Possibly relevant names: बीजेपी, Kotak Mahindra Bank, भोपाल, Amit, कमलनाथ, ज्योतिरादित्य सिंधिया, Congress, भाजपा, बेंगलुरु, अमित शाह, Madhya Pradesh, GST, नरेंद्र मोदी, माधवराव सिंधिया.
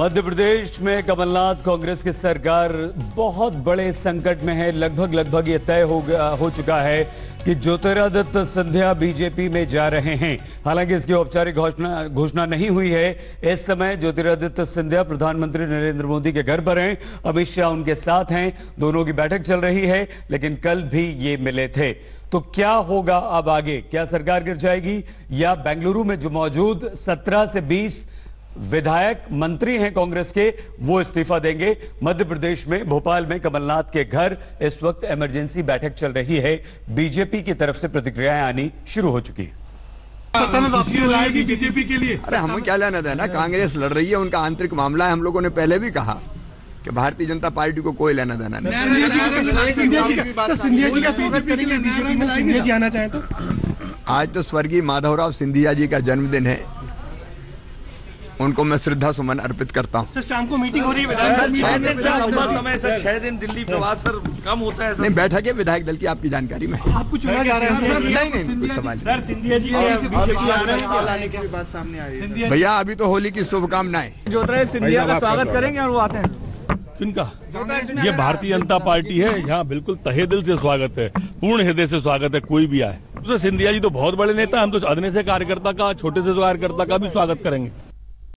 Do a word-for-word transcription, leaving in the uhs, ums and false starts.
मध्य प्रदेश में कमलनाथ कांग्रेस की सरकार बहुत बड़े संकट में है। लगभग लगभग ये तय हो हो चुका है कि ज्योतिरादित्य सिंधिया बीजेपी में जा रहे हैं। हालांकि इसकी औपचारिक घोषणा घोषणा नहीं हुई है। इस समय ज्योतिरादित्य सिंधिया प्रधानमंत्री नरेंद्र मोदी के घर पर हैं, अमित शाह उनके साथ हैं, दोनों की बैठक चल रही है, लेकिन कल भी ये मिले थे। तो क्या होगा अब आगे? क्या सरकार गिर जाएगी या बेंगलुरु में जो मौजूद सत्रह से बीस विधायक मंत्री हैं कांग्रेस के, वो इस्तीफा देंगे? मध्य प्रदेश में भोपाल में कमलनाथ के घर इस वक्त इमरजेंसी बैठक चल रही है। बीजेपी की तरफ से प्रतिक्रियाएं आनी शुरू हो चुकी हैं। सत्ता में वापसी लाएगी बीजेपी के लिए? अरे हमें क्या लेना देना, कांग्रेस लड़ रही है, उनका आंतरिक मामला है। हम लोगों ने पहले भी कहा कि भारतीय जनता पार्टी को कोई लेना देना नहीं। आज तो स्वर्गीय माधवराव सिंधिया जी का जन्मदिन है, उनको मैं श्रद्धा सुमन अर्पित करता हूँ। तो शाम को मीटिंग हो रही है, बैठक है विधायक दल की, आपकी जानकारी में। आपको चुना जा रहा है? नहीं नहीं भैया, अभी तो होली की शुभकामनाएं। ज्योतिरादित्य सिंधिया का स्वागत करेंगे और वो आते हैं। किनका? ये भारतीय जनता पार्टी है, यहाँ बिल्कुल तहे दिल से स्वागत है, पूर्ण हृदय से स्वागत है, कोई भी आए। तो सिंधिया जी तो बहुत बड़े नेता, हम तो अदने से कार्यकर्ता का, छोटे से कार्यकर्ता का भी स्वागत करेंगे।